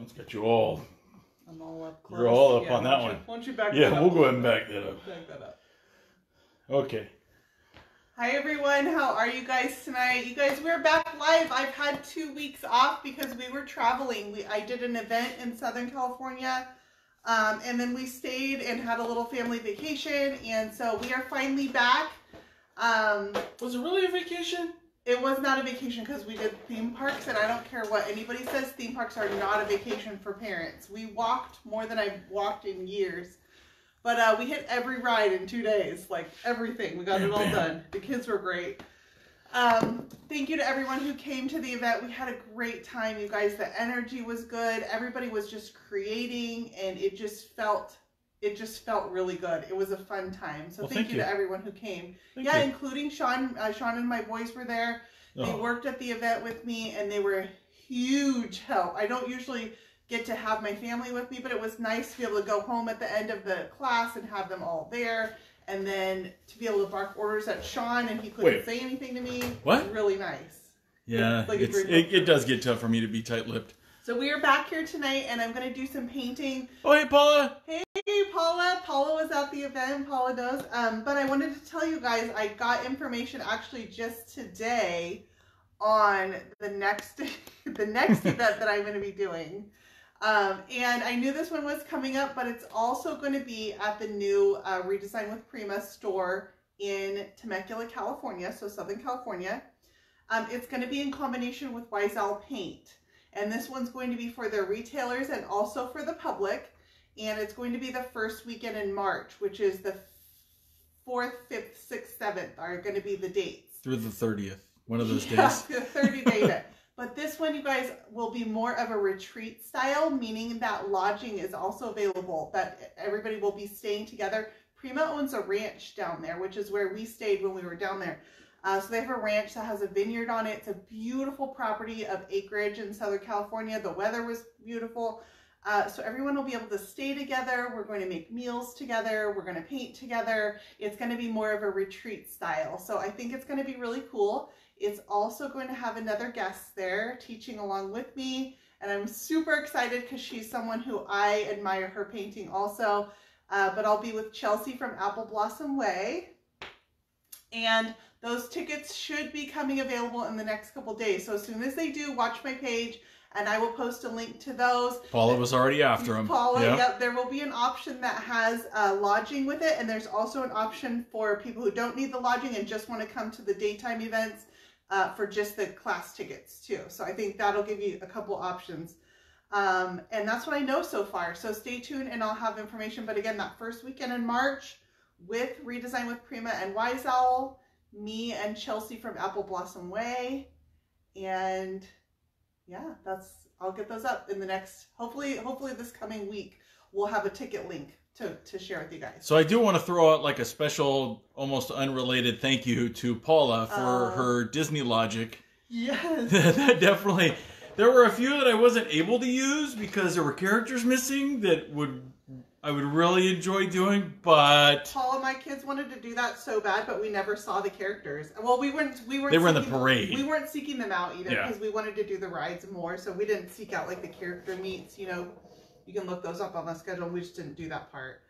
Let's get you all. I'm all up close. You're all up on that one. Why don't you back that up? Yeah, we'll go ahead and back that up. Back that up. Okay. Hi everyone, how are you guys tonight? You guys, we're back live. I've had 2 weeks off because we were traveling. I did an event in Southern California, and then we stayed and had a little family vacation, and so we are finally back. Was it really a vacation? It was not a vacation because we did theme parks, and I don't care what anybody says, theme parks are not a vacation for parents. We walked more than I've walked in years, but we hit every ride in 2 days, like everything. We got it all done. The kids were great. Thank you to everyone who came to the event. We had a great time, you guys. The energy was good. Everybody was just creating, and it just felt really good. It was a fun time. So well, thank you to everyone who came. Thank you. Including Sean. Sean and my boys were there. Oh. They worked at the event with me, and they were a huge help. I don't usually get to have my family with me, but it was nice to be able to go home at the end of the class and have them all there, and then to be able to bark orders at Sean, and he couldn't say anything to me. What? It was really nice. Yeah, it's like it does get tough for me to be tight-lipped. So we are back here tonight, and I'm going to do some painting. Oh, hey, Paula. Hey, Paula. Paula was at the event. Paula does. But I wanted to tell you guys, I got information actually just today on the next event that I'm going to be doing. And I knew this one was coming up, but it's also going to be at the new Redesign with Prima store in Temecula, California, so Southern California. It's going to be in combination with Wise Owl Paint. And this one's going to be for their retailers and also for the public. And it's going to be the first weekend in March, which is the 4th, 5th, 6th, 7th are going to be the dates. Through the 30th. One of those days. Yeah, the 30-day event. But this one, you guys, will be more of a retreat style, meaning that lodging is also available, that everybody will be staying together. Prima owns a ranch down there, which is where we stayed when we were down there. So they have a ranch that has a vineyard on it. It's a beautiful property of acreage in Southern California. The weather was beautiful. So everyone will be able to stay together. We're going to make meals together. We're going to paint together. It's going to be more of a retreat style. So I think it's going to be really cool. It's also going to have another guest there teaching along with me. And I'm super excited because she's someone who I admire her painting also. But I'll be with Chelsea from Apple Blossom Way. And those tickets should be coming available in the next couple days. So as soon as they do, watch my page, and I will post a link to those. Paula was already after them. Paula, yep. There will be an option that has lodging with it, and there's also an option for people who don't need the lodging and just want to come to the daytime events for just the class tickets, too. So I think that'll give you a couple options. And that's what I know so far. So stay tuned, and I'll have information. But again, that first weekend in March with Redesign with Prima and Wise Owl, me and Chelsea from Apple Blossom Way, and yeah, that's, I'll get those up in the next, hopefully this coming week we'll have a ticket link to share with you guys. So I do want to throw out like a special, almost unrelated thank you to Paula for her Disney logic. Yes. That definitely, there were a few that I wasn't able to use because there were characters missing that I would really enjoy doing, but Paula, my kids wanted to do that so bad, but we never saw the characters. Well, we weren't. They were in the parade. We weren't seeking them out either because we wanted to do the rides more, so we didn't seek out like the character meets. You know, you can look those up on the schedule. We just didn't do that part.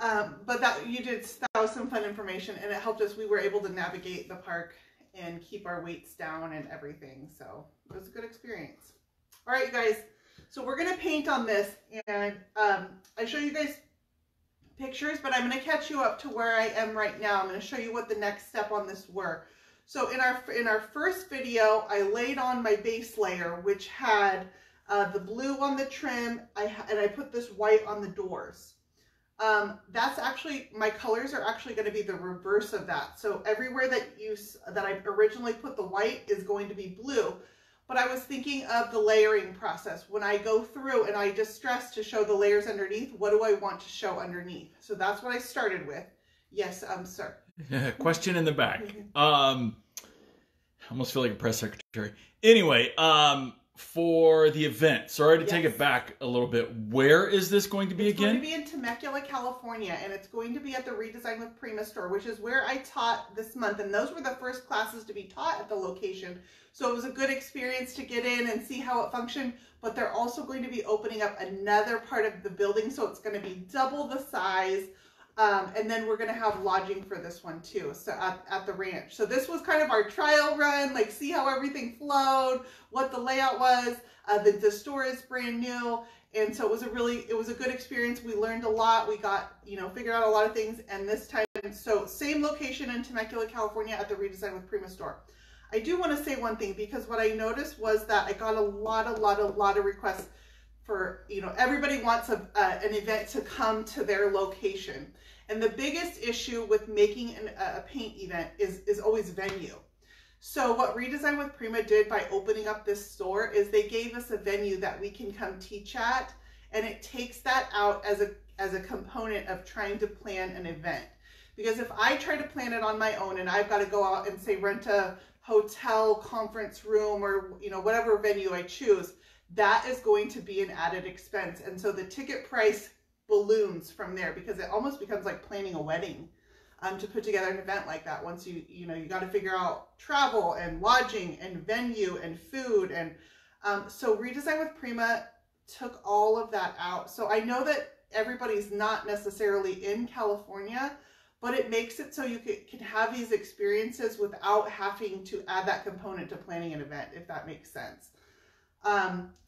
But that you did. That was some fun information, and it helped us. We were able to navigate the park and keep our weights down and everything. So it was a good experience. All right, you guys. So we're going to paint on this, and I show you guys pictures, but I'm going to catch you up to where I am right now. I'm going to show you what the next step on this were. So in our first video, I laid on my base layer, which had the blue on the trim, and I put this white on the doors. That's actually, my colors are actually going to be the reverse of that. So everywhere that I originally put the white is going to be blue. But I was thinking of the layering process. When I go through and I distress to show the layers underneath, what do I want to show underneath? So that's what I started with. Yes, sir. Question in the back. I almost feel like a press secretary. Anyway, for the event. Sorry to take it back a little bit. Where is this going to be again? It's going to be in Temecula, California, and it's going to be at the Redesign with Prima store, which is where I taught this month. And those were the first classes to be taught at the location. So it was a good experience to get in and see how it functioned. But they're also going to be opening up another part of the building. So it's going to be double the size. And then we're going to have lodging for this one too. So at the ranch. So this was kind of our trial run, like see how everything flowed, what the layout was. The store is brand new. And so it was a really, it was a good experience. We learned a lot. We got, you know, figured out a lot of things. And this time, so same location in Temecula, California at the Redesign with Prima store. I do want to say one thing, because what I noticed was that I got a lot of requests for, you know, everybody wants an event to come to their location. And the biggest issue with making a paint event is always venue. So what Redesign with Prima did by opening up this store is they gave us a venue that we can come teach at, and it takes that out as a component of trying to plan an event. Because if I try to plan it on my own and I've got to go out and say rent a hotel, conference room, or you know whatever venue I choose, that is going to be an added expense. And so the ticket price balloons from there, because it almost becomes like planning a wedding to put together an event like that. Once you know, you got to figure out travel and lodging and venue and food. And so Redesign with Prima took all of that out. So I know that everybody's not necessarily in California, but it makes it so you can have these experiences without having to add that component to planning an event, if that makes sense.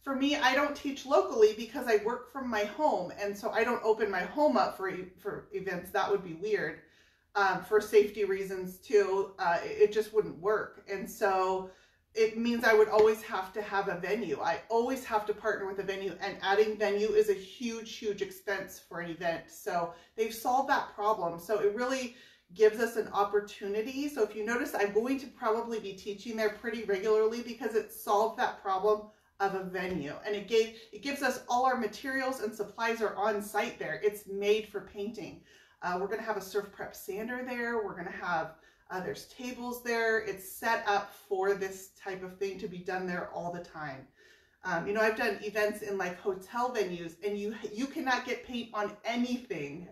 For me, I don't teach locally because I work from my home, and so I don't open my home up for events. That would be weird for safety reasons too. It just wouldn't work. And so it means I would always have to have a venue. I always have to partner with a venue, and adding venue is a huge, huge expense for an event. So they've solved that problem. So it really gives us an opportunity. So if you notice, I'm going to probably be teaching there pretty regularly because it solved that problem of a venue. And it gives us all our materials and supplies are on site there. It's made for painting. We're going to have a surf prep sander there. We're going to have there's tables there. It's set up for this type of thing to be done there all the time. You know, I've done events in like hotel venues, and you cannot get paint on anything,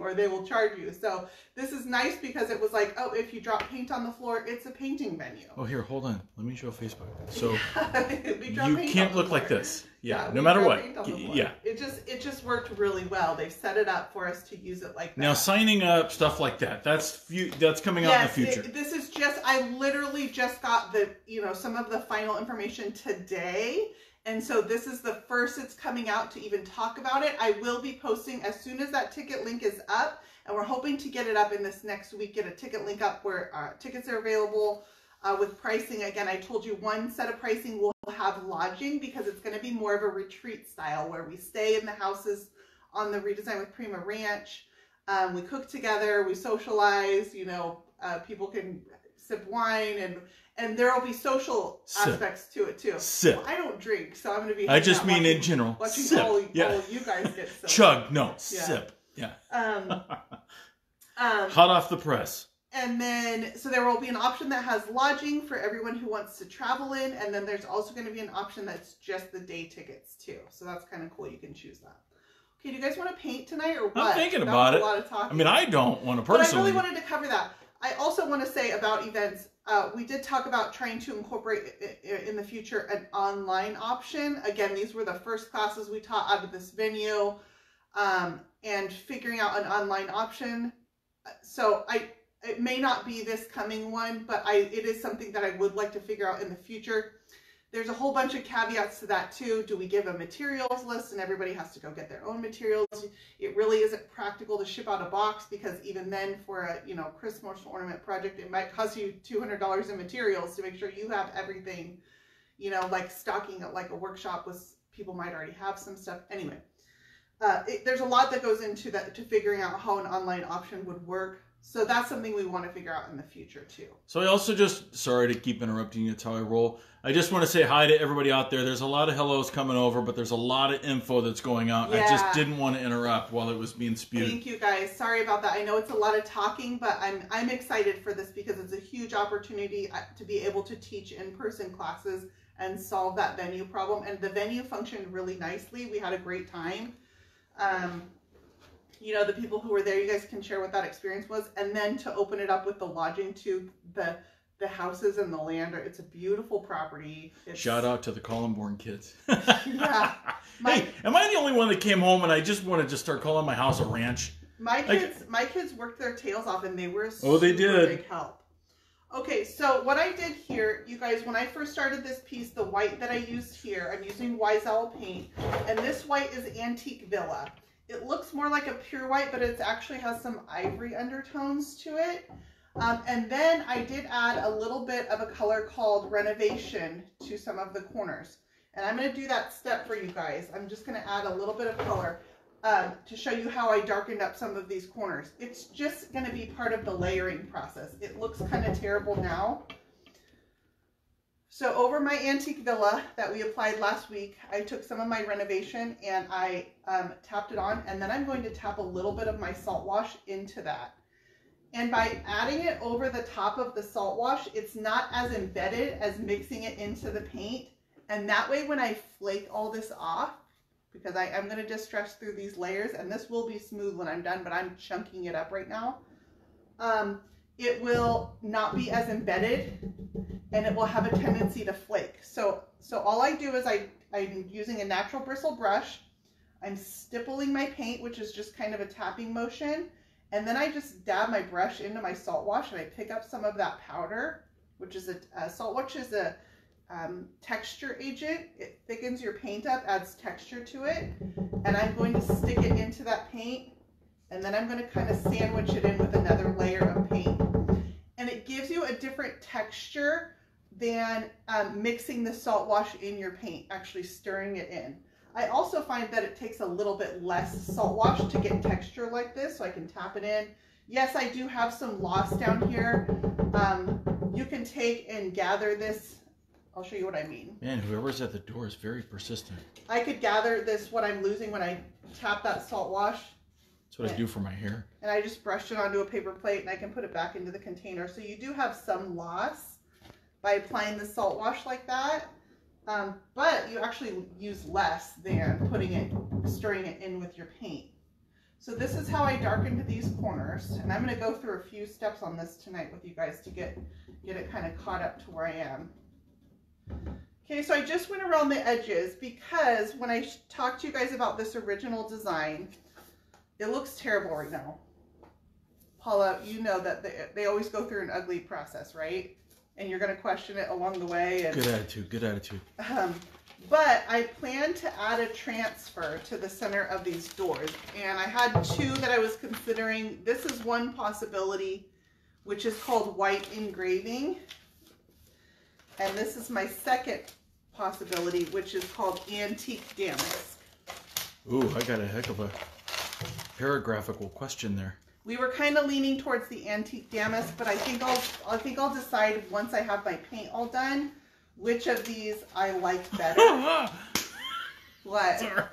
or they will charge you. So this is nice because it was like, oh, if you drop paint on the floor, it's a painting venue. Oh, here, hold on. Let me show Facebook. So you can't look like this. Yeah, no matter what. Yeah. It just worked really well. They've set it up for us to use it like that. Now signing up, stuff like that. That's coming out in the future. This is just, I literally just got the, you know, some of the final information today. And so this is the first it's coming out to even talk about it. I will be posting as soon as that ticket link is up, and we're hoping to get it up in this next week, get a ticket link up where tickets are available. With pricing, again, I told you one set of pricing will have lodging because it's going to be more of a retreat style where we stay in the houses on the Redesign with Prima Ranch. We cook together, we socialize, you know, people can sip wine, and there will be social aspects to it too. Well, I don't drink, so I'm going to be. I just mean in general. Watching all you guys get silly. Chug, no, sip. Yeah. Hot off the press. And then, so there will be an option that has lodging for everyone who wants to travel in. And then there's also going to be an option that's just the day tickets too. So that's kind of cool. You can choose that. Okay. Do you guys want to paint tonight or what? I'm thinking about it. A lot of talking. I mean, I don't want to personally. But I really wanted to cover that. I also want to say about events, we did talk about trying to incorporate in the future an online option. Again, these were the first classes we taught out of this venue, and figuring out an online option. So it may not be this coming one, but it is something that I would like to figure out in the future. There's a whole bunch of caveats to that too. Do we give a materials list and everybody has to go get their own materials? It really isn't practical to ship out a box, because even then for a, you know, Christmas ornament project, it might cost you $200 in materials to make sure you have everything, you know, like stocking at like a workshop with people might already have some stuff. Anyway, there's a lot that goes into that, to figuring out how an online option would work. So that's something we want to figure out in the future too. So I also just, sorry to keep interrupting you, that's how I roll. I just want to say hi to everybody out there. There's a lot of hellos coming over, but there's a lot of info that's going out. Yeah. I just didn't want to interrupt while it was being spewed. Thank you guys. Sorry about that. I know it's a lot of talking, but I'm excited for this because it's a huge opportunity to be able to teach in-person classes and solve that venue problem. And the venue functioned really nicely. We had a great time. You know, the people who were there, you guys can share what that experience was. And then to open it up with the lodging to the houses and the land. It's a beautiful property. Shout out to the Columborn kids. Yeah. Hey, am I the only one that came home and I just want to just start calling my house a ranch? My kids worked their tails off and they were super big help. Okay, so what I did here, you guys, when I first started this piece, the white that I used here, I'm using Wise Owl Paint. And this white is Antique Villa. It looks more like a pure white, but it actually has some ivory undertones to it. And then I did add a little bit of a color called Renovation to some of the corners. And I'm going to do that step for you guys. I'm just going to add a little bit of color to show you how I darkened up some of these corners. It's just going to be part of the layering process. It looks kind of terrible now. So over my Antique Villa that we applied last week, I took some of my Renovation and I tapped it on, and then I'm going to tap a little bit of my salt wash into that. And by adding it over the top of the salt wash, it's not as embedded as mixing it into the paint. And that way when I flake all this off, because I am going to distress through these layers, and this will be smooth when I'm done, but I'm chunking it up right now. It will not be as embedded and it will have a tendency to flake. So all I do is I'm using a natural bristle brush. I'm stippling my paint, which is just kind of a tapping motion. And then I just dab my brush into my salt wash and I pick up some of that powder, which is salt wash is a texture agent. It thickens your paint up, adds texture to it. And I'm going to stick it into that paint. And then I'm going to kind of sandwich it in with another layer of paint. And it gives you a different texture than mixing the salt wash in your paint, actually stirring it in. I also find that it takes a little bit less salt wash to get texture like this, so I can tap it in. Yes, I do have some loss down here. You can take and gather this. I'll show you what I mean. Man, whoever's at the door is very persistent. I could gather this, what I'm losing when I tap that salt wash. That's what I do for my hair. And I just brushed it onto a paper plate and I can put it back into the container. So you do have some loss by applying the salt wash like that. But you actually use less than stirring it in with your paint. So this is how I darkened these corners. And I'm going to go through a few steps on this tonight with you guys to get it kind of caught up to where I am. Okay, so I just went around the edges because when I talked to you guys about this original design, it looks terrible right now. Paula, you know that they always go through an ugly process, right? And you're going to question it along the way. And, good attitude. But I plan to add a transfer to the center of these doors. And I had two that I was considering. This is one possibility, which is called white engraving. And this is my second possibility, which is called antique damask. Ooh, I got a heck of a paragraphical question there. We were kind of leaning towards the antique damask, but I think I'll decide once I have my paint all done which of these I like better. What? Sorry.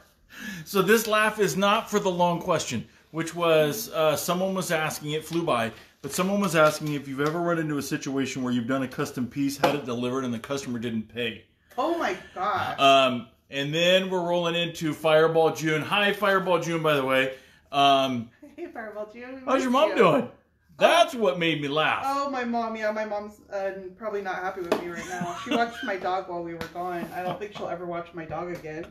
So this laugh is not for the long question, which was someone was asking, it flew by, but someone was asking if you've ever run into a situation where you've done a custom piece, had it delivered, and the customer didn't pay. Oh my gosh. And then we're rolling into Fireball June. Hi, Fireball June, by the way. Hey, Fireball June. How's your mom doing? That's what made me laugh. Oh, my mom. Yeah, my mom's probably not happy with me right now. She watched my dog while we were gone. I don't think she'll ever watch my dog again.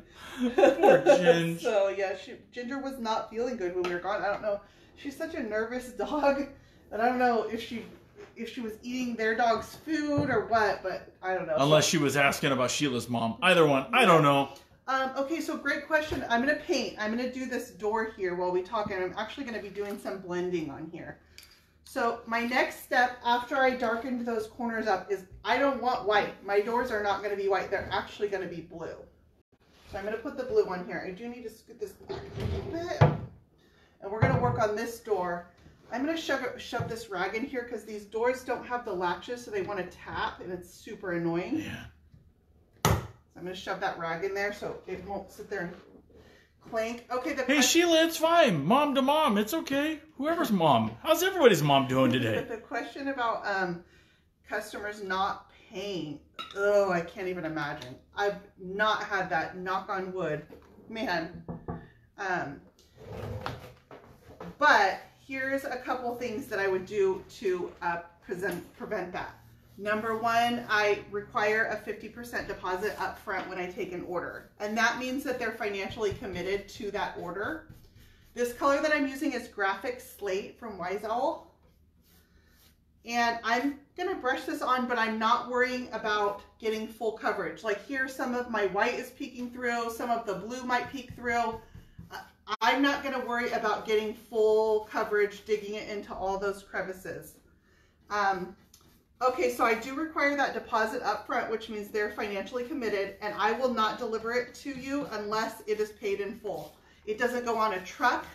Poor Ginger. So, yeah, Ginger was not feeling good when we were gone. I don't know. She's such a nervous dog that I don't know if she was eating their dog's food or what, but I don't know. Unless she was asking about Sheila's mom. Either one. I don't know. Okay, so great question. I'm going to paint. I'm going to do this door here while we talk, and I'm actually going to be doing some blending on here. So my next step after I darkened those corners up is I don't want white. My doors are not going to be white. They're actually going to be blue. So I'm going to put the blue on here. I do need to scoot this back a little bit. And we're going to work on this door. I'm going to shove this rag in here because these doors don't have the latches, so they want to tap, and it's super annoying. Yeah. So I'm going to shove that rag in there so it won't sit there and clank. Okay. Hey, Sheila, it's fine. Mom to mom. It's okay. Whoever's mom. How's everybody's mom doing today? But the question about customers not paying, oh, I can't even imagine. I've not had that, knock on wood. Man. But here's a couple things that I would do to prevent that. Number one, I require a 50% deposit up front when I take an order. And that means that they're financially committed to that order. This color that I'm using is Graphic Slate from Wise Owl. And I'm going to brush this on, but I'm not worrying about getting full coverage. Like here, some of my white is peeking through. Some of the blue might peek through. I'm not going to worry about getting full coverage, digging it into all those crevices. Okay, so I do require that deposit up front, which means they're financially committed, and I will not deliver it to you unless it is paid in full. It doesn't go on a truck.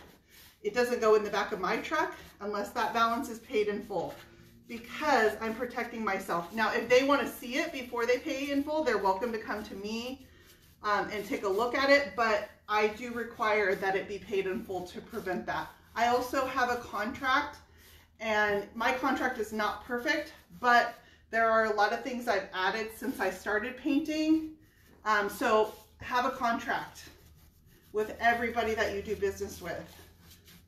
It doesn't go in the back of my truck unless that balance is paid in full, because I'm protecting myself. Now, if they want to see it before they pay in full, they're welcome to come to me and take a look at it, but I do require that it be paid in full to prevent that. I also have a contract, and my contract is not perfect, but there are a lot of things I've added since I started painting. So have a contract with everybody that you do business with.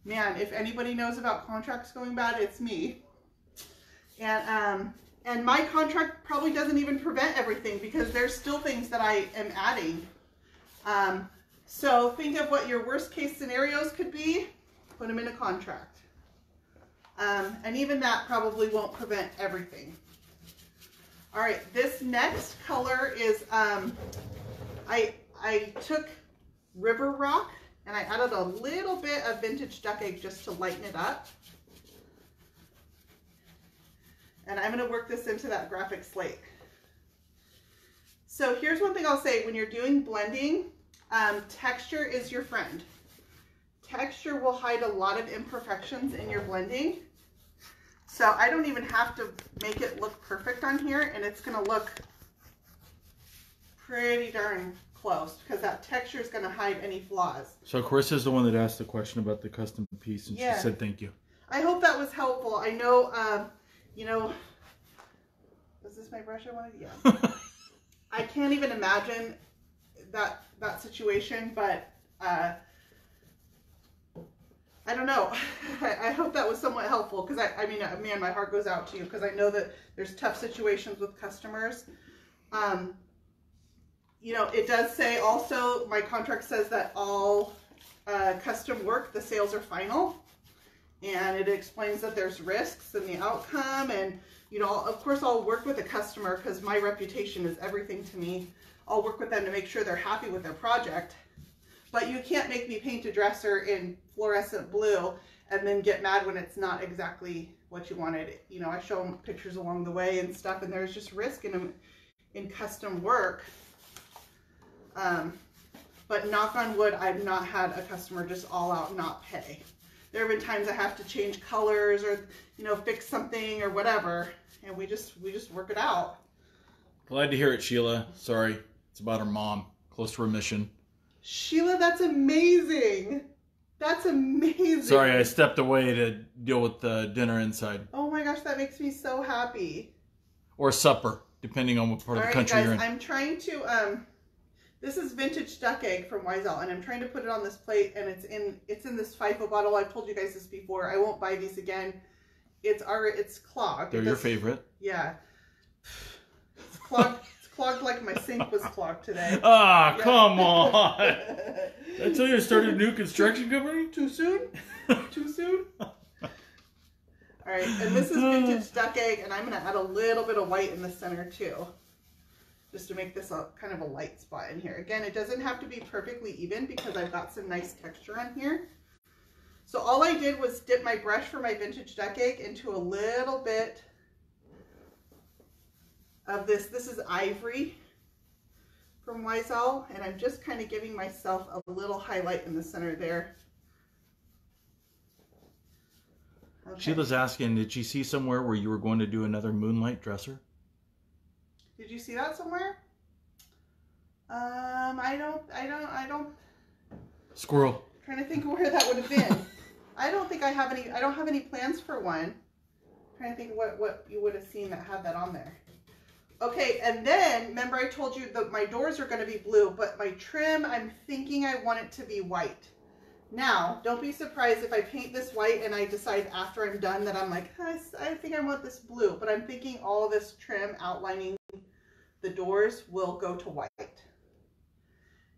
Man, if anybody knows about contracts going bad, it's me. And my contract probably doesn't even prevent everything, because there's still things that I am adding. So think of what your worst case scenarios could be, put them in a contract. And even that probably won't prevent everything. All right, this next color is, I took River Rock and I added a little bit of Vintage Duck Egg just to lighten it up. And I'm going to work this into that Graphic Slate. So here's one thing I'll say when you're doing blending, texture is your friend. Texture will hide a lot of imperfections in your blending. So I don't even have to make it look perfect on here, and it's going to look pretty darn close because that texture is going to hide any flaws. So Carissa's the one that asked the question about the custom piece, and yeah, she said thank you. I hope that was helpful. I know, you know, was this my brush I wanted? Yeah. I can't even imagine that situation, but I don't know. I hope that was somewhat helpful, because I mean, man, my heart goes out to you, because I know that there's tough situations with customers. You know, it does say also, my contract says that all custom work, the sales are final. And it explains that there's risks and the outcome, and you know, of course I'll work with a customer because my reputation is everything to me. I'll work with them to make sure they're happy with their project, but you can't make me paint a dresser in fluorescent blue and then get mad when it's not exactly what you wanted. You know, I show them pictures along the way and stuff, and there's just risk in custom work. But knock on wood, I've not had a customer just all out not pay. There have been times I have to change colors or, you know, fix something or whatever, and we just work it out. Glad to hear it, Sheila. Sorry, it's about her mom. Close to remission. Sheila, that's amazing. That's amazing. Sorry, I stepped away to deal with the dinner inside. Oh my gosh, that makes me so happy. Or supper, depending on what part of the country you're in. All right, guys, I'm trying to, this is Vintage Duck Egg from Wise Owl, and I'm trying to put it on this plate, and it's in this FIFO bottle. I've told you guys this before. I won't buy these again. It's clogged. They're your favorite. Yeah. It's clogged. It's clogged like my sink was clogged today. Ah, yeah. Come on. I tell you, I started a new construction company. Too soon? Too soon? All right, and this is Vintage Duck Egg, and I'm going to add a little bit of white in the center, too, just to make this a kind of a light spot in here. Again, it doesn't have to be perfectly even because I've got some nice texture on here. So all I did was dip my brush for my Vintage Duck Egg into a little bit of this. This is Ivory from Wise Owl, and I'm just kind of giving myself a little highlight in the center there. I Okay. Sheila's asking, did she see somewhere where you were going to do another moonlight dresser? Did you see that somewhere? I don't. Squirrel. I'm trying to think of where that would have been. I don't think I don't have any plans for one. I'm trying to think what you would have seen that had that on there. Okay, and then remember I told you that my doors are going to be blue, but my trim, I'm thinking I want it to be white. Now, don't be surprised if I paint this white and I decide after I'm done that I'm like, I think I want this blue, but I'm thinking all this trim outlining the doors will go to white.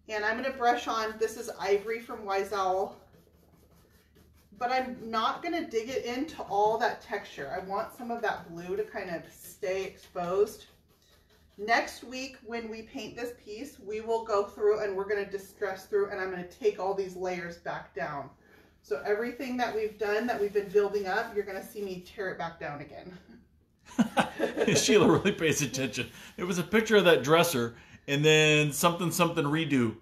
And I'm going to brush on, this is Ivory from Wise Owl, but I'm not going to dig it into all that texture. I want some of that blue to kind of stay exposed. Next week when we paint this piece, we will go through and we're going to distress through and I'm going to take all these layers back down. So everything that we've done, that we've been building up, you're going to see me tear it back down again. Sheila really pays attention. It was a picture of that dresser and then something redo.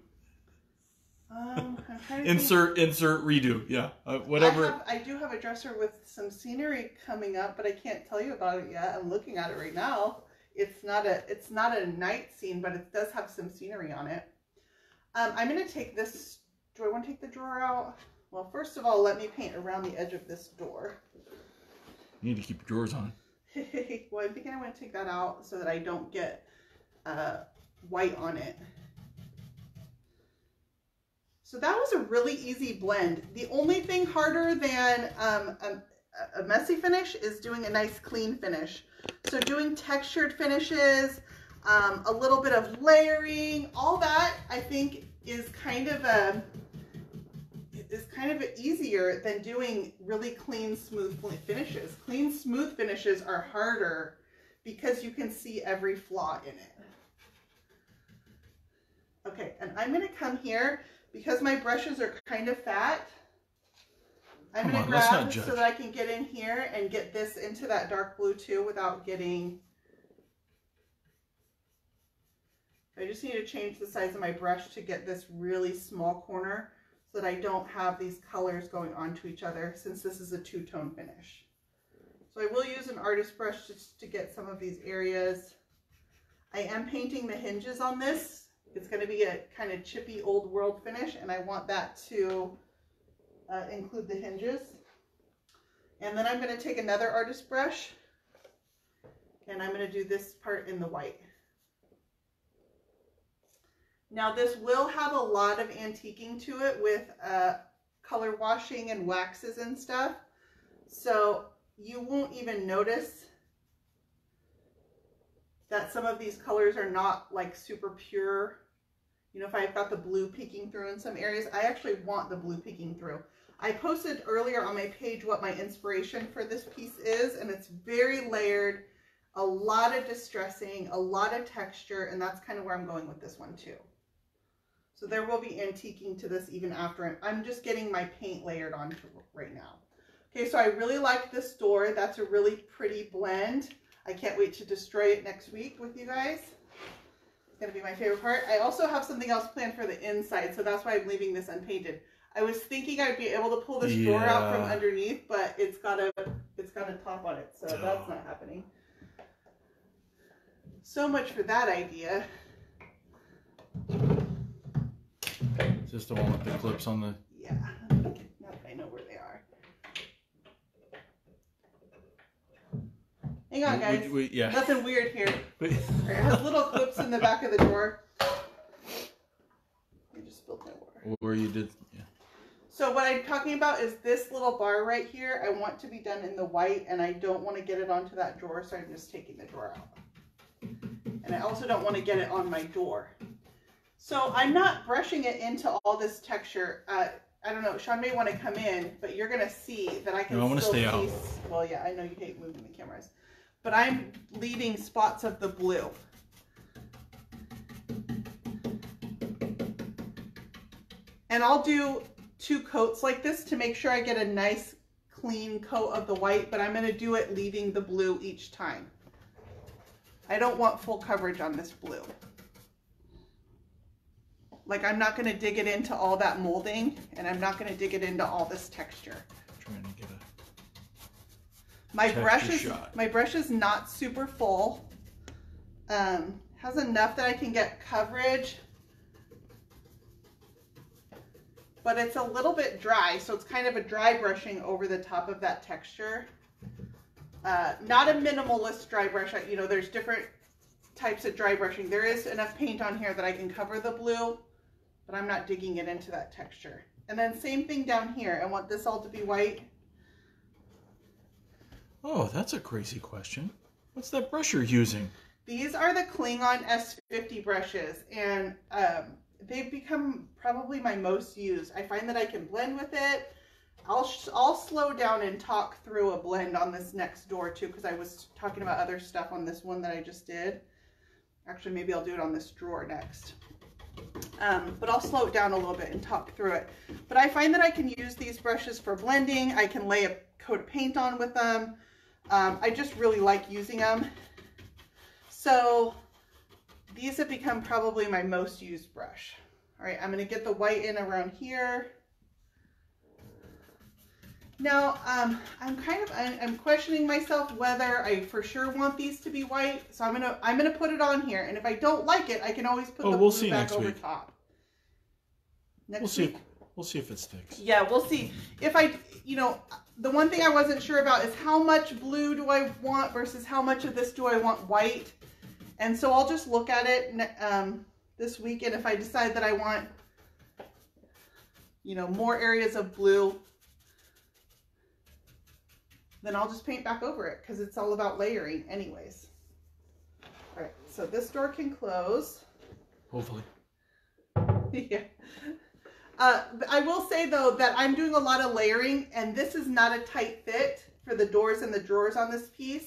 Insert redo. Yeah, whatever. I do have a dresser with some scenery coming up, but I can't tell you about it yet. I'm looking at it right now. It's not a night scene, but it does have some scenery on it. I'm going to take this. Do I want to take the drawer out? Well, first of all, let me paint around the edge of this door. You need to keep your drawers on. Well, I'm thinking I want to take that out so that I don't get white on it. So that was a really easy blend. The only thing harder than a messy finish is doing a nice clean finish. So doing textured finishes, a little bit of layering, all that I think is kind of easier than doing really clean, smooth finishes. Clean, smooth finishes are harder because you can see every flaw in it. Okay, and I'm going to come here because my brushes are kind of fat. I'm going to grab so that I can get in here and get this into that dark blue too without getting. I just need to change the size of my brush to get this really small corner so that I don't have these colors going onto each other since this is a two-tone finish. So I will use an artist brush just to get some of these areas. I am painting the hinges on this. It's going to be a kind of chippy old world finish and I want that to include the hinges. And then I'm going to take another artist brush and I'm going to do this part in the white. Now this will have a lot of antiquing to it with color washing and waxes and stuff, so you won't even notice that some of these colors are not like super pure. You know, if I've got the blue peeking through in some areas, I actually want the blue peeking through. I posted earlier on my page what my inspiration for this piece is, and it's very layered, a lot of distressing, a lot of texture, and that's kind of where I'm going with this one too. So there will be antiquing to this even after. I'm just getting my paint layered on right now. Okay, so I really like this door. That's a really pretty blend. I can't wait to destroy it next week with you guys. Going to be my favorite part. I also have something else planned for the inside, so that's why I'm leaving this unpainted. I was thinking I'd be able to pull this drawer out from underneath, but it's got a top on it, so that's not happening. So much for that idea. Is this the one with the clips on the? Yeah. Now that I know where they are. Hang on, guys. Yeah. Nothing weird here. It has little clips in the back of the door. I just spilled my water. Where you did, yeah. So what I'm talking about is this little bar right here. I want to be done in the white, and I don't want to get it onto that drawer, so I'm just taking the drawer out. And I also don't want to get it on my door. So I'm not brushing it into all this texture. I don't know, Sean may want to come in, but you're going to see that I can still see. Well, yeah, I know you hate moving the cameras. But I'm leaving spots of the blue. And I'll do two coats like this to make sure I get a nice clean coat of the white, but I'm going to do it leaving the blue each time. I don't want full coverage on this blue. Like I'm not going to dig it into all that molding and I'm not going to dig it into all this texture. I'm trying to get a My brush is not super full. Has enough that I can get coverage, but it's a little bit dry, so it's kind of a dry brushing over the top of that texture. Not a minimalist dry brush. You know, there's different types of dry brushing. There is enough paint on here that I can cover the blue, but I'm not digging it into that texture. And then same thing down here. I want this all to be white. Oh, that's a crazy question. What's that brush you're using? These are the Cling On S50 brushes, and they've become probably my most used. I find that I can blend with it. I'll slow down and talk through a blend on this next door too, because I was talking about other stuff on this one that I just did. Actually, maybe I'll do it on this drawer next. But I'll slow it down a little bit and talk through it. But I find that I can use these brushes for blending. I can lay a coat of paint on with them. I just really like using them. So these have become probably my most used brush. All right, I'm going to get the white in around here. Now, I'm questioning myself whether I for sure want these to be white, so I'm gonna put it on here, and if I don't like it, I can always put the blue back over top. We'll see if it sticks. Yeah, we'll see. If I, you know, the one thing I wasn't sure about is how much blue do I want versus how much of this do I want white, and so I'll just look at it this week, and if I decide that I want, you know, more areas of blue, then I'll just paint back over it, because it's all about layering anyways. All right, so this door can close. Hopefully. Yeah. I will say, though, that I'm doing a lot of layering, and this is not a tight fit for the doors and the drawers on this piece.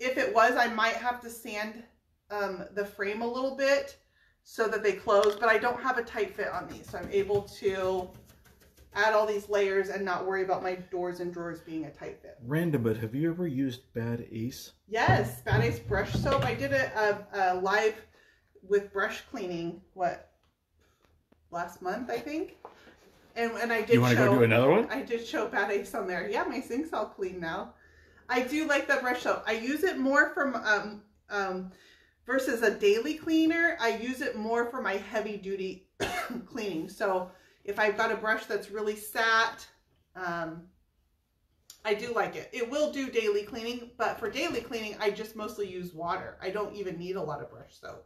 If it was, I might have to sand the frame a little bit so that they close, but I don't have a tight fit on these, so I'm able to add all these layers and not worry about my doors and drawers being a tight fit. Random, but have you ever used Bad Ace? Yes, Bad Ace brush soap. I did a live with brush cleaning, what, last month, I think? And I did. You want to go do another one? I did show Bad Ace on there. Yeah, my sink's all clean now. I do like that brush soap. I use it more from, versus a daily cleaner, I use it more for my heavy duty cleaning. So if I've got a brush that's really sat, I do like it. It will do daily cleaning, but for daily cleaning, I just mostly use water. I don't even need a lot of brush soap.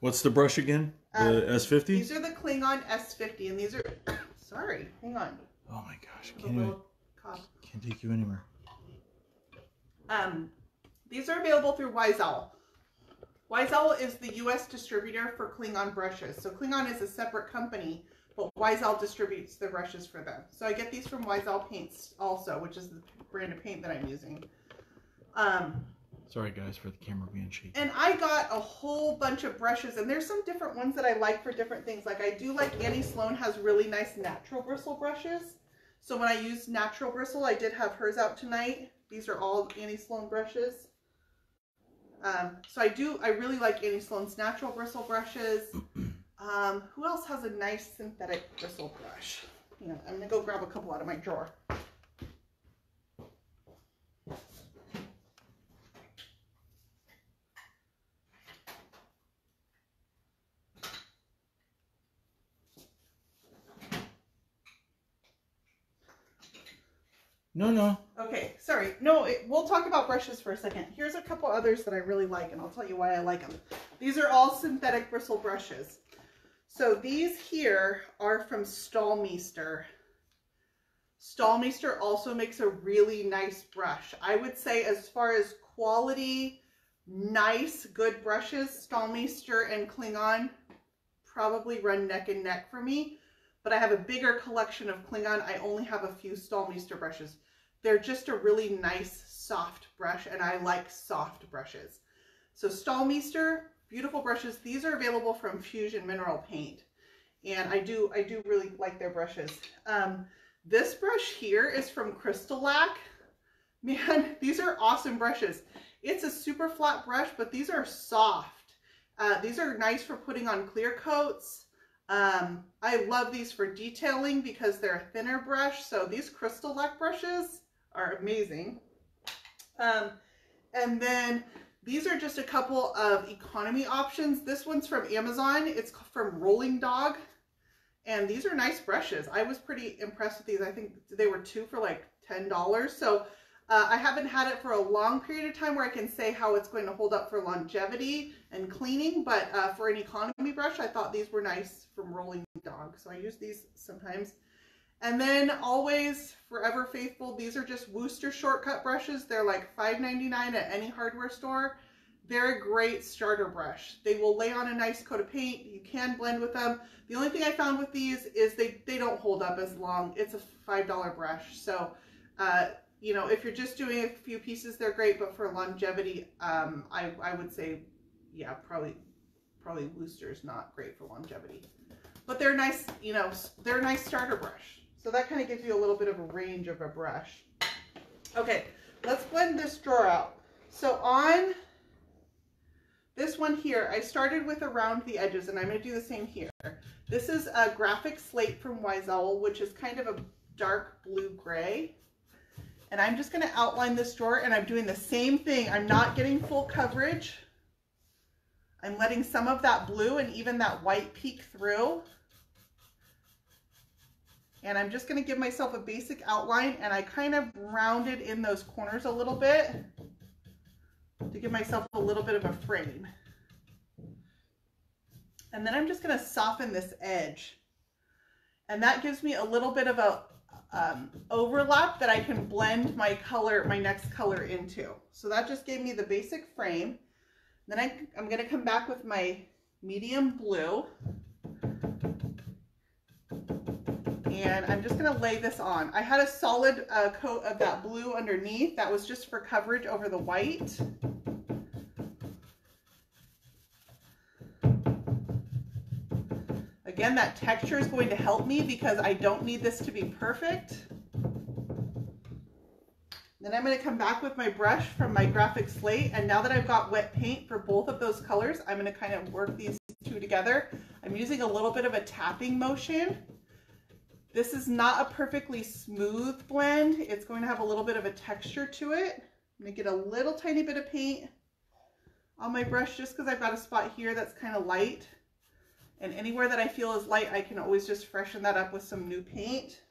What's the brush again? The S50? These are the Cling On S50, and these are, sorry, hang on. Oh my gosh, can't take you anywhere. These are available through Wise Owl. Wise Owl is the U.S. distributor for Cling On brushes. So Cling On is a separate company, but Wise Owl distributes the brushes for them. So I get these from Wise Owl Paints also, which is the brand of paint that I'm using. Sorry, guys, for the camera being shaky. And I got a whole bunch of brushes, and there's some different ones that I like for different things. Like I do like Annie Sloan has really nice natural bristle brushes. So when I used natural bristle, I did have hers out tonight. These are all Annie Sloan brushes. So I really like Annie Sloan's natural bristle brushes. Who else has a nice synthetic bristle brush? You know, I'm gonna go grab a couple out of my drawer. No. Okay, sorry. No, we'll talk about brushes for a second. Here's a couple others that I really like, and I'll tell you why I like them. These are all synthetic bristle brushes. So these here are from Staalmeester. Staalmeester also makes a really nice brush. I would say as far as quality, nice, good brushes, Staalmeester and Cling On probably run neck and neck for me. But I have a bigger collection of Cling On. I only have a few Staalmeester brushes. They're just a really nice soft brush, and I like soft brushes. So Staalmeester, beautiful brushes. These are available from Fusion Mineral Paint, and I do really like their brushes. This brush here is from Crystalac. Man, these are awesome brushes. It's a super flat brush, but these are soft. These are nice for putting on clear coats. I love these for detailing because they're a thinner brush. So these Crystalac brushes are amazing. And then these are just a couple of economy options. This one's from Amazon. It's from Rolling Dog. And these are nice brushes. I was pretty impressed with these. I think they were two for like $10. So I haven't had it for a long period of time where I can say how it's going to hold up for longevity and cleaning. But for an economy brush, I thought these were nice from Rolling Dog. So I use these sometimes. And then always, forever faithful, these are just Wooster shortcut brushes. They're like $5.99 at any hardware store. They're a great starter brush. They will lay on a nice coat of paint. You can blend with them. The only thing I found with these is they don't hold up as long. It's a $5 brush. So, you know, if you're just doing a few pieces, they're great. But for longevity, I would say, yeah, probably Wooster is not great for longevity. But they're nice, you know, they're a nice starter brush. So that kind of gives you a little bit of a range of a brush. Okay, let's blend this drawer out. So on this one here, I started with around the edges, and I'm going to do the same here. This is a graphic slate from Wise Owl, which is kind of a dark blue-gray. And I'm just going to outline this drawer, and I'm doing the same thing. I'm not getting full coverage. I'm letting some of that blue and even that white peek through. And I'm just going to give myself a basic outline, and I kind of rounded in those corners a little bit to give myself a little bit of a frame. And then I'm just going to soften this edge. And that gives me a little bit of a overlap that I can blend my color, my next color into. So that just gave me the basic frame. Then I'm going to come back with my medium blue. And I'm just going to lay this on. I had a solid coat of that blue underneath. That was just for coverage over the white. Again, that texture is going to help me because I don't need this to be perfect. Then I'm going to come back with my brush from my graphic slate. And now that I've got wet paint for both of those colors, I'm going to kind of work these two together. I'm using a little bit of a tapping motion. This is not a perfectly smooth blend. It's going to have a little bit of a texture to it. I'm going to get a little tiny bit of paint on my brush just because I've got a spot here that's kind of light. And anywhere that I feel is light, I can always just freshen that up with some new paint.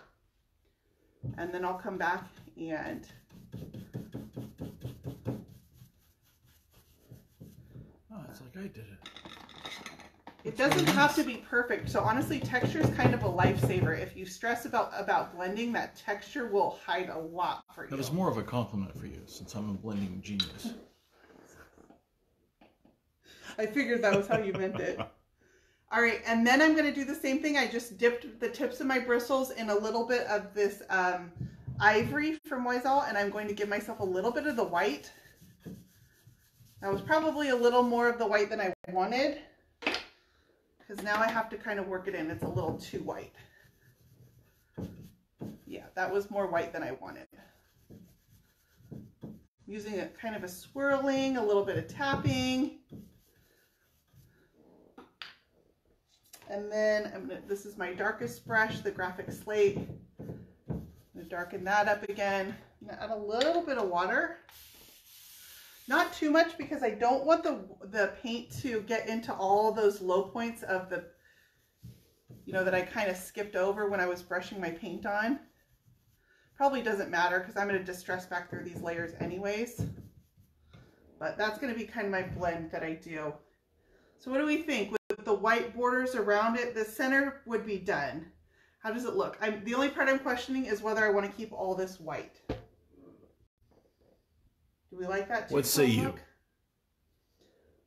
And then I'll come back and oh, it's like I did it. It doesn't have to be perfect. So honestly, texture is kind of a lifesaver. If you stress about blending, that texture will hide a lot for you. That was more of a compliment for you, since I'm a blending genius. I figured that was how you meant it. All right, and then I'm going to do the same thing. I just dipped the tips of my bristles in a little bit of this ivory from Wise Owl, and I'm going to give myself a little bit of the white. That was probably a little more of the white than I wanted, because now I have to kind of work it in. It's a little too white. Yeah, that was more white than I wanted. I'm using a kind of a swirling, a little bit of tapping. And then I'm gonna, this is my darkest brush, the graphic slate. I'm gonna darken that up again. I'm gonna add a little bit of water. Not too much, because I don't want the paint to get into all those low points of the, you know, that I kind of skipped over when I was brushing my paint on. Probably doesn't matter because I'm going to distress back through these layers anyways. But that's going to be kind of my blend that I do. So what do we think? With the white borders around it, the center would be done. How does it look? The only part I'm questioning is whether I want to keep all this white. Do we like that? What say you? All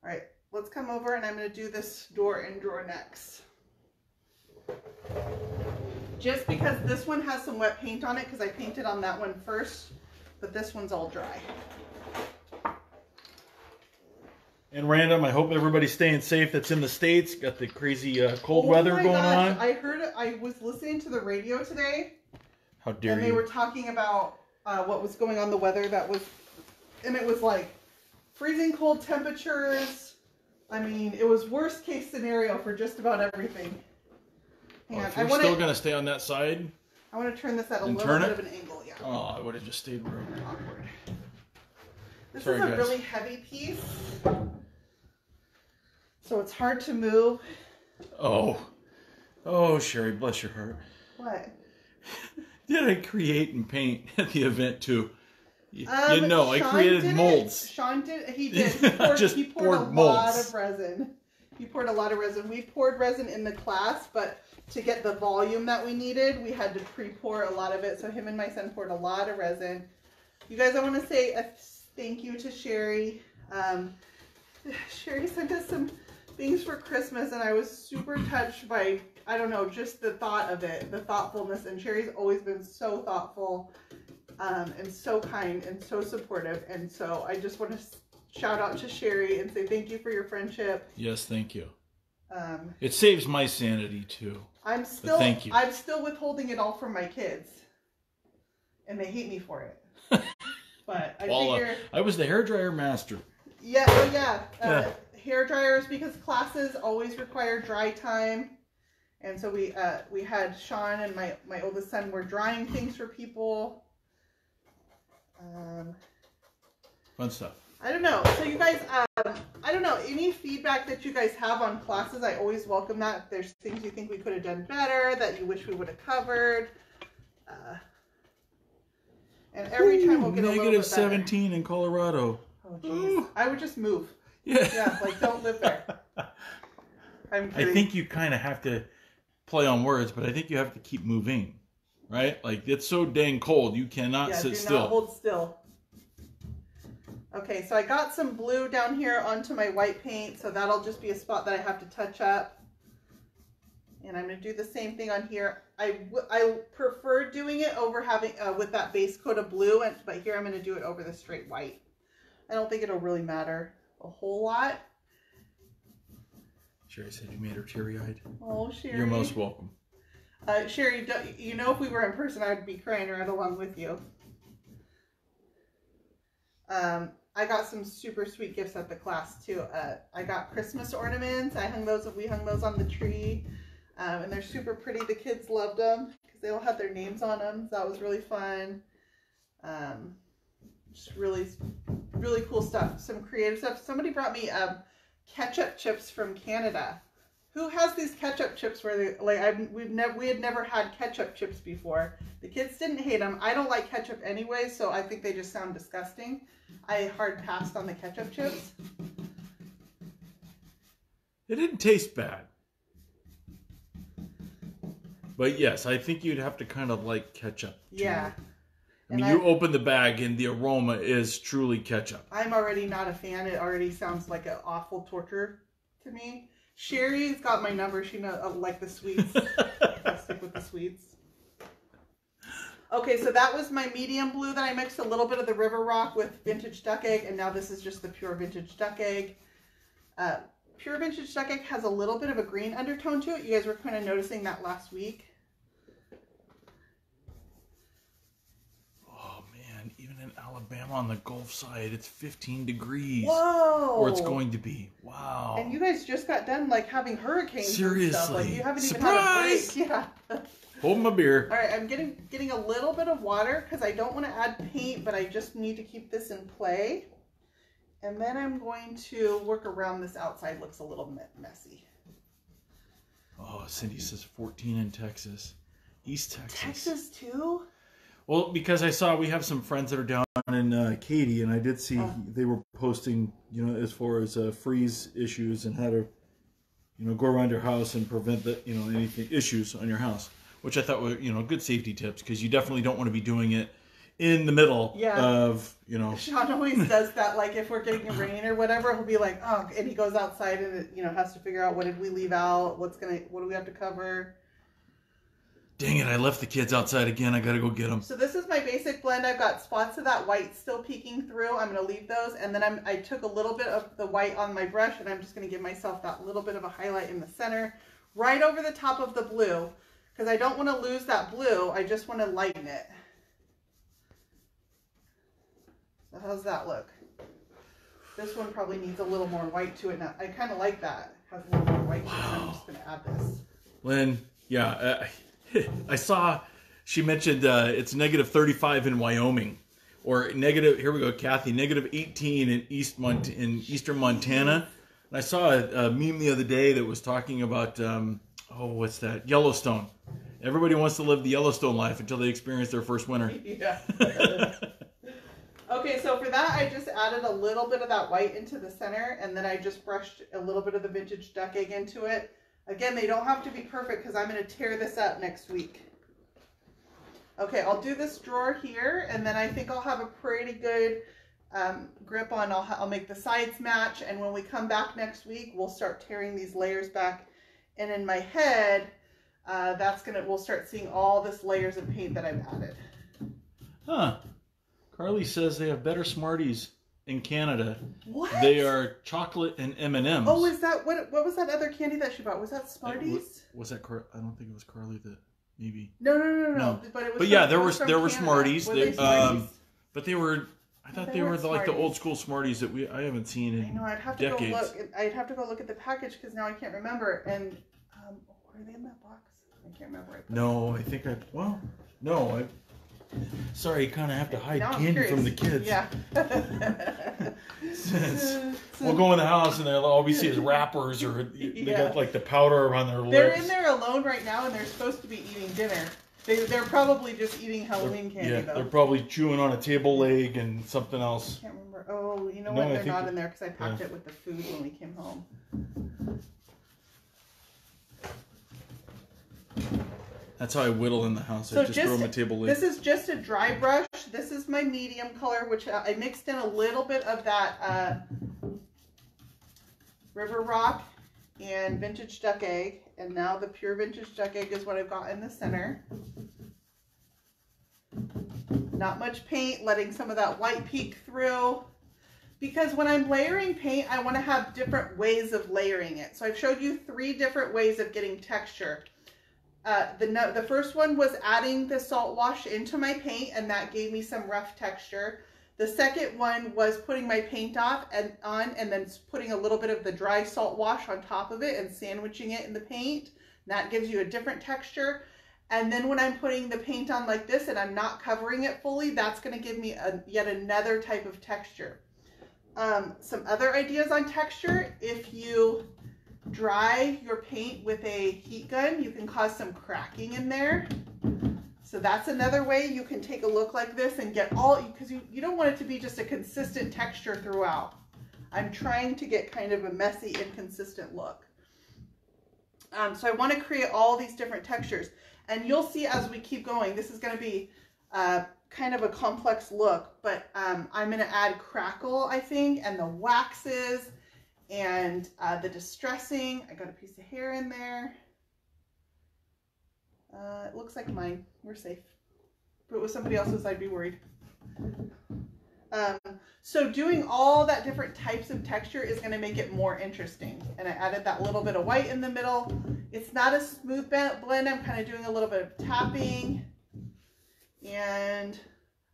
right, let's come over, and I'm going to do this door and drawer next. Just because this one has some wet paint on it, because I painted on that one first, but this one's all dry. And random, I hope everybody's staying safe that's in the States. Got the crazy cold weather going on. I heard, I was listening to the radio today. How dare you. And they were talking about what was going on, the weather that was... And it was like freezing cold temperatures. I mean, it was worst case scenario for just about everything. Well, if you're still going to stay on that side. I want to turn this at a little bit of an angle. Yeah. Oh, I would have just stayed real awkward. This is a really heavy piece, so it's hard to move. Oh, oh, Sherry, bless your heart. What? Did I create and paint at the event too? You know, I created molds. Sean did. He did. He poured, he poured a lot of resin. We poured resin in the class, but to get the volume that we needed, we had to pre-pour a lot of it. So him and my son poured a lot of resin. You guys, I want to say a thank you to Sherry. Sherry sent us some things for Christmas, and I was super touched by, I don't know, just the thought of it, the thoughtfulness. And Sherry's always been so thoughtful and so kind and so supportive. And so I just want to shout out to Sherry and say thank you for your friendship. Yes, thank you. It saves my sanity too. I'm still withholding it all from my kids, and they hate me for it. But I figure I was the hairdryer master. Yeah, oh yeah. Hairdryers, because classes always require dry time, and so we had Sean and my oldest son were drying things for people. Fun stuff. I don't know. So you guys, I don't know, any feedback that you guys have on classes, I always welcome that. If there's things you think we could have done better, that you wish we would have covered. And every time we'll get a little bit better. -17 in Colorado. Oh, geez. I would just move. Yeah. Yeah, like, don't live there. I'm kidding. I think you kind of have to play on words, but I think you have to keep moving, right? Like, it's so dang cold, you cannot sit still. Yeah, do not hold still. Okay, so I got some blue down here onto my white paint, so that'll just be a spot that I have to touch up. And I'm going to do the same thing on here. I prefer doing it over having with that base coat of blue, but here I'm going to do it over the straight white. I don't think it'll really matter a whole lot. Sherry said you made her teary-eyed. Oh, Sherry. You're most welcome. Sherry, you know, if we were in person, I would be crying right along with you. I got some super sweet gifts at the class too. I got Christmas ornaments. We hung those on the tree, and they're super pretty. The kids loved them because they all had their names on them. So that was really fun. Just really, really cool stuff. Some creative stuff. Somebody brought me ketchup chips from Canada. Who has these ketchup chips? Where they like, we had never had ketchup chips before. The kids didn't hate them. I don't like ketchup anyway, so I think they just sound disgusting. I hard passed on the ketchup chips. It didn't taste bad, but yes, I think you'd have to kind of like ketchup too. Yeah. I mean, you open the bag and the aroma is truly ketchup. I'm already not a fan. It already sounds like an awful torture to me. Sherry's got my number. She knows, like, the sweets. I'll stick with the sweets. Okay, so that was my medium blue that I mixed a little bit of the river rock with vintage duck egg, and now this is just the pure vintage duck egg. Pure vintage duck egg has a little bit of a green undertone to it. You guys were kind of noticing that last week. Oh man, even in Alabama on the Gulf side, it's 15 degrees. Whoa! Or it's going to be. Wow. And you guys just got done like having hurricanes. Seriously. And stuff. Like, you haven't Surprise! Even had a break. Yeah. Hold my beer. All right, I'm getting a little bit of water because I don't want to add paint, but I just need to keep this in play. And then I'm going to work around this outside. Looks a little messy. Oh, Cindy says 14 in Texas. East Texas. Texas too? Well, because I saw we have some friends that are down in Katy, and I did see they were posting, you know, as far as freeze issues and how to, you know, go around your house and prevent the, you know, anything issues on your house. Which I thought were, you know, good safety tips, because you definitely don't want to be doing it in the middle of, you know. Sean always does that, like if we're getting rain or whatever, he'll be like, oh, and he goes outside and, you know, has to figure out what did we leave out, what do we have to cover. Dang it, I left the kids outside again. I got to go get them. So this is my basic blend. I've got spots of that white still peeking through. I'm going to leave those, and then I took a little bit of the white on my brush, and I'm just going to give myself that little bit of a highlight in the center, right over the top of the blue. Because I don't want to lose that blue, I just want to lighten it. So how's that look? This one probably needs a little more white to it now. I kind of like that. It has a little more white to it, so I'm just going to add this. Lynn, yeah, I saw She mentioned it's -35 in Wyoming, or negative. Here we go, Kathy. -18 in eastern Montana. And I saw a meme the other day that was talking about what's that? Yellowstone. Everybody wants to live the Yellowstone life until they experience their first winter. Yeah. Okay, so for that, I just added a little bit of that white into the center, and then I just brushed a little bit of the vintage duck egg into it. Again, they don't have to be perfect because I'm going to tear this up next week. Okay, I'll do this drawer here, and then I think I'll have a pretty good grip on. I'll make the sides match, and when we come back next week, we'll start tearing these layers back. And in my head, we'll start seeing all this layers of paint that I've added. Huh. Carly says they have better Smarties in Canada. What? They are chocolate and M&Ms. Oh, is that what was that other candy that she bought? Was that Smarties? Was that Carly? I don't think it was Carly that maybe. No. But yeah, there were Smarties. But they were. I thought they were like the old school Smarties that I haven't seen in decades. I know. I'd have to go look. I'd have to go look at the package because now I can't remember. And were they in that box? I can't remember. I think sorry, you kind of have to hide candy from the kids. Yeah. We'll go in the house and all we see is wrappers, or they got like the powder on their lips. They're in there alone right now, and they're supposed to be eating dinner. They're probably just eating Halloween candy, though. They're probably chewing on a table leg and something else. I can't remember. Oh, you know what? They're not in there because I packed it with the food when we came home. That's how I whittle in the house. So I just throw my table lid. This is just a dry brush. This is my medium color, which I mixed in a little bit of that River Rock and Vintage Duck Egg. And now the pure Vintage Duck Egg is what I've got in the center. Not much paint, letting some of that white peek through. Because when I'm layering paint, I want to have different ways of layering it. So I've showed you 3 different ways of getting texture. The first one was adding the salt wash into my paint, and that gave me some rough texture. The second one was putting my paint on and then putting a little bit of the dry salt wash on top of it and sandwiching it in the paint. That gives you a different texture. And then when I'm putting the paint on like this and I'm not covering it fully, that's going to give me yet another type of texture. Some other ideas on texture: if you dry your paint with a heat gun, you can cause some cracking in there. So that's another way you can take a look like this and get all, because you don't want it to be just a consistent texture throughout. I'm trying to get kind of a messy, inconsistent look. So I want to create all these different textures, and you'll see as we keep going, this is going to be kind of a complex look, but I'm going to add crackle, I think, and the waxes, and the distressing. I got a piece of hair in there. It looks like mine. We're safe. If it was somebody else's, I'd be worried. So doing all that different types of texture is going to make it more interesting. And I added that little bit of white in the middle. It's not a smooth blend. I'm kind of doing a little bit of tapping. And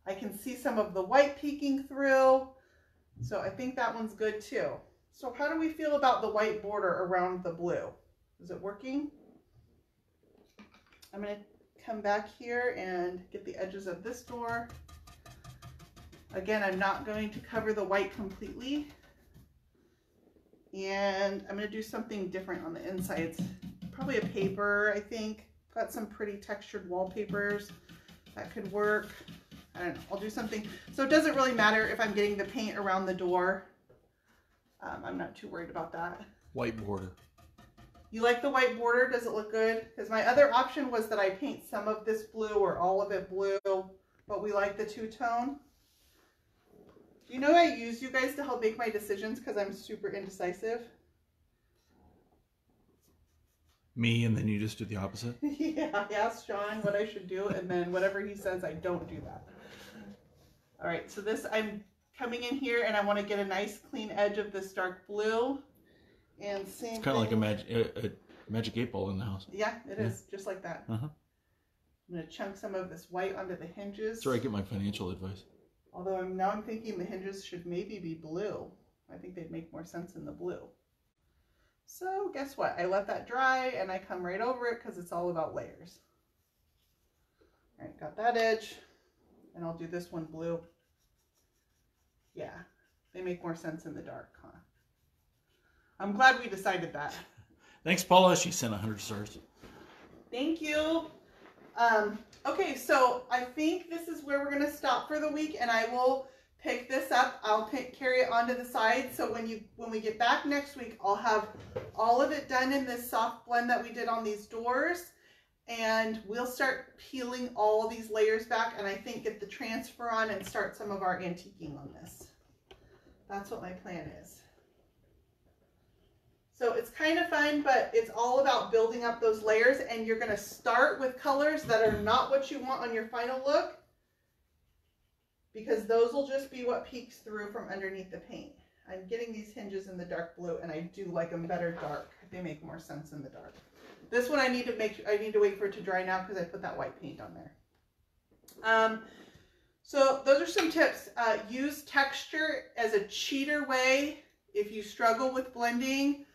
I can see some of the white peeking through. So I think that one's good too. So how do we feel about the white border around the blue? Is it working? I'm going to come back here and get the edges of this door. Again, I'm not going to cover the white completely. And I'm going to do something different on the insides. Probably a paper, I think. Got some pretty textured wallpapers. That could work. I don't know. I'll do something. So it doesn't really matter if I'm getting the paint around the door. I'm not too worried about that. White border. You like the white border? Does it look good? Because my other option was that I paint some of this blue or all of it blue, but we like the two-tone. You know, I use you guys to help make my decisions because I'm super indecisive. Me, and then you just do the opposite? Yeah, I asked John what I should do, and then whatever he says, I don't do that. All right, so this I'm coming in here, and I want to get a nice clean edge of this dark blue. And same, it's kind of like a magic 8 ball in the house. Yeah, it is just like that. I'm going to chunk some of this white onto the hinges. That's where I get my financial advice. Although now I'm thinking the hinges should maybe be blue. I think they'd make more sense in the blue. So guess what? I let that dry, and I come right over it because it's all about layers. All right, got that edge, and I'll do this one blue. Yeah, they make more sense in the dark, huh? I'm glad we decided that. Thanks, Paula. She sent 100 stars. Thank you. Okay, so I think this is where we're going to stop for the week, and I will pick this up. I'll carry it onto the side, so when we get back next week, I'll have all of it done in this soft blend that we did on these doors, and we'll start peeling all these layers back, and I think get the transfer on and start some of our antiquing on this. That's what my plan is. So it's kind of fun, but it's all about building up those layers, and you're going to start with colors that are not what you want on your final look, because those will just be what peeks through from underneath the paint. I'm getting these hinges in the dark blue, and I do like them better dark. They make more sense in the dark. This one I need to wait for it to dry now because I put that white paint on there. So those are some tips. Use texture as a cheater way if you struggle with blending.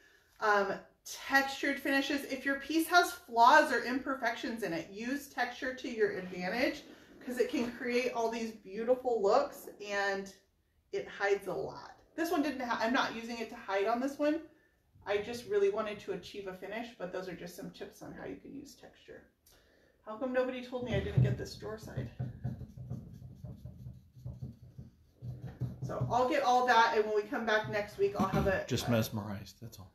Textured finishes. If your piece has flaws or imperfections in it, use texture to your advantage because it can create all these beautiful looks and it hides a lot. This one didn't have, I'm not using it to hide on this one. I just really wanted to achieve a finish, but those are just some tips on how you can use texture. How come nobody told me I didn't get this drawer side? So I'll get all that, and when we come back next week, I'll have a just mesmerized. That's all.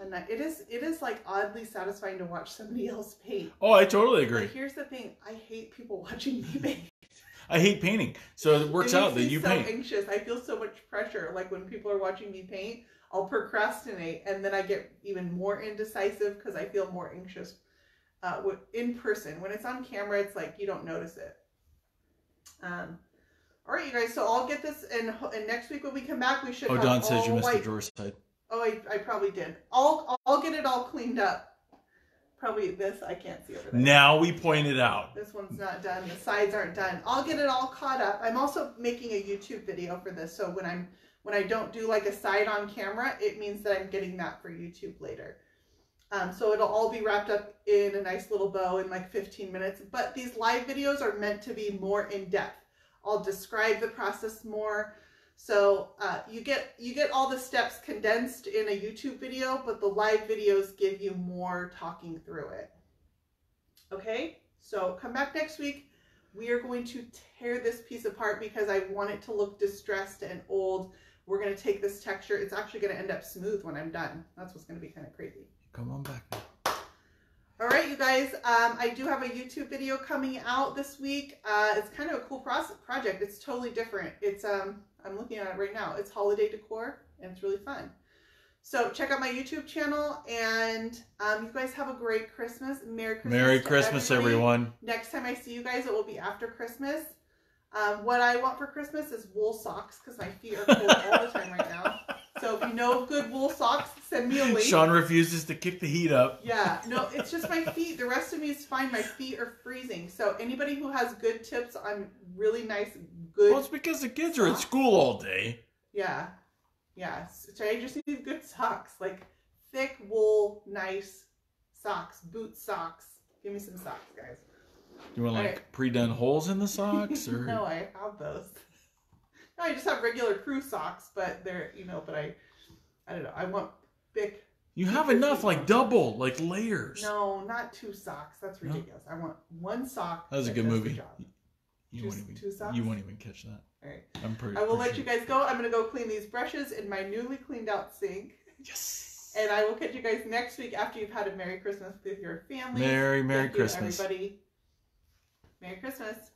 And it is like oddly satisfying to watch somebody else paint. Oh, I totally agree. But here's the thing: I hate people watching me paint. I hate painting, so it works out that you paint. I'm so anxious. I feel so much pressure. Like when people are watching me paint, I'll procrastinate, and then I get even more indecisive because I feel more anxious in person. When it's on camera, it's like you don't notice it. All right, you guys. So I'll get this, and next week when we come back, we should. Oh, have Don says you missed the drawer side. Oh, I probably did. I'll get it all cleaned up. Probably this I can't see over there. Now we pointed out. This one's not done. The sides aren't done. I'll get it all caught up. I'm also making a YouTube video for this, so when I don't do like a side on camera, it means that I'm getting that for YouTube later. So it'll all be wrapped up in a nice little bow in like 15 minutes. But these live videos are meant to be more in depth. I'll describe the process more. So you get all the steps condensed in a YouTube video, but the live videos give you more talking through it. Okay, so come back next week. We are going to tear this piece apart because I want it to look distressed and old. We're going to take this texture. It's actually going to end up smooth when I'm done. That's what's going to be kind of crazy. Come on back now. All right, you guys, I do have a YouTube video coming out this week. It's kind of a cool project. It's totally different. It's, I'm looking at it right now. It's holiday decor, and it's really fun. So check out my YouTube channel, and you guys have a great Christmas. Merry Christmas. Merry Christmas, everyone. Next time I see you guys, it will be after Christmas. What I want for Christmas is wool socks, because my feet are cold all the time right now. So if you know of good wool socks, send me a link. Sean refuses to kick the heat up. Yeah, no, it's just my feet. The rest of me is fine. My feet are freezing. So anybody who has good tips on really nice, good... Well, it's because the kids are at school all day. Yeah, yeah. So I just need good socks, like thick wool, nice socks, boot socks. Give me some socks, guys. You want like pre-done holes in the socks? Or... No, I have those. No, I just have regular crew socks, but they're, you know, but I don't know. I want big. You have enough, like double, like layers. No, not two socks. That's ridiculous. No. I want one sock. That was a good movie. Two socks? You won't even catch that. All right. I will let you guys go. I'm going to go clean these brushes in my newly cleaned out sink. Yes. And I will catch you guys next week after you've had a Merry Christmas with your family. Merry Christmas. Everybody. Merry Christmas.